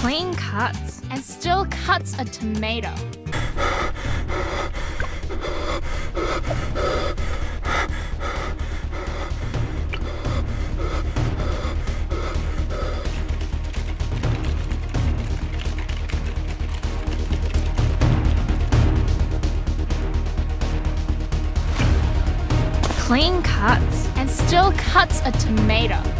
clean cuts and still cuts a tomato. Clean cuts and still cuts a tomato.